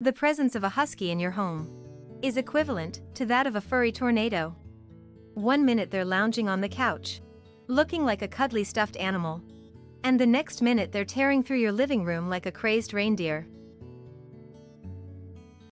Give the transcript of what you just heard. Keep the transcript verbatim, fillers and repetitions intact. The presence of a husky in your home is equivalent to that of a furry tornado. One minute they're lounging on the couch, looking like a cuddly stuffed animal, and the next minute they're tearing through your living room like a crazed reindeer.